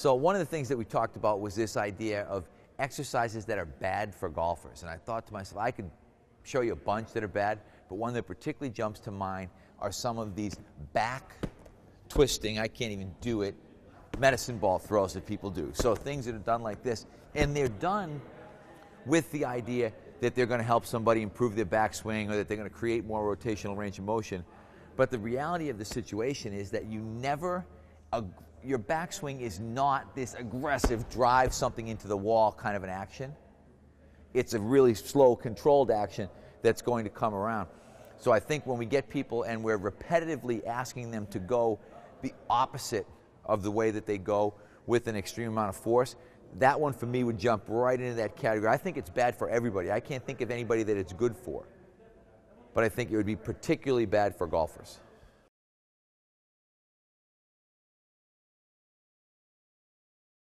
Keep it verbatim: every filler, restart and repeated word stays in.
So one of the things that we talked about was this idea of exercises that are bad for golfers. And I thought to myself, I could show you a bunch that are bad, but one that particularly jumps to mind are some of these back twisting, I can't even do it, medicine ball throws that people do. So things that are done like this, and they're done with the idea that they're going to help somebody improve their backswing or that they're going to create more rotational range of motion. But the reality of the situation is that you never, your backswing is not this aggressive drive something into the wall kind of an action. It's a really slow, controlled action that's going to come around. So I think when we get people and we're repetitively asking them to go the opposite of the way that they go with an extreme amount of force, that one for me would jump right into that category. I think it's bad for everybody. I can't think of anybody that it's good for. But I think it would be particularly bad for golfers.